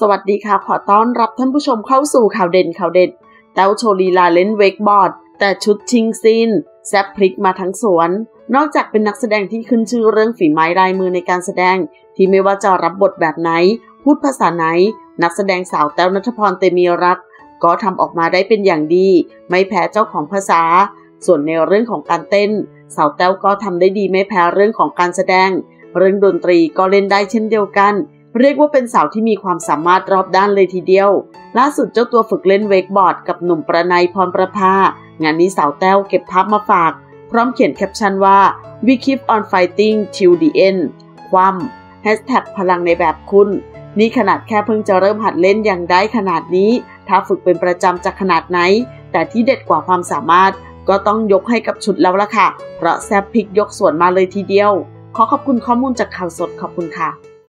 สวัสดีค่ะขอต้อนรับท่านผู้ชมเข้าสู่ข่าวเด่นข่าวเด็ดแต้วโชว์ลีลาเล่นเวกบอร์ดแต่ชุดชิงซีนแซ่บพริกมาทั้งสวนนอกจากเป็นนักแสดงที่ขึ้นชื่อเรื่องฝีไม้ลายมือในการแสดงที่ไม่ว่าจะรับบทแบบไหนพูดภาษาไหนนักแสดงสาวแต้วณัฐพรเตมีรักษ์ก็ทำออกมาได้เป็นอย่างดีไม่แพ้เจ้าของภาษาส่วนในเรื่องของการเต้นสาวแต้วก็ทำได้ดีไม่แพ้เรื่องของการแสดงเรื่องดนตรีก็เล่นได้เช่นเดียวกันเรียกว่าเป็นสาวที่มีความสามารถรอบด้านเลยทีเดียวล่าสุดเจ้าตัวฝึกเล่นเวกบอร์ดกับหนุ่มประนัยพรประภางานนี้สาวแต้วเก็บภาพมาฝากพร้อมเขียนแคปชั่นว่า We keep on fighting till the end ความ#พลังในแบบคุณนี่ขนาดแค่เพิ่งจะเริ่มหัดเล่นยังได้ขนาดนี้ถ้าฝึกเป็นประจำจะขนาดไหนแต่ที่เด็ดกว่าความสามารถก็ต้องยกให้กับชุดแล้วล่ะค่ะเพราะแซ่บพริกยกส่วนมาเลยทีเดียวขอขอบคุณข้อมูลจากข่าวสดขอบคุณค่ะ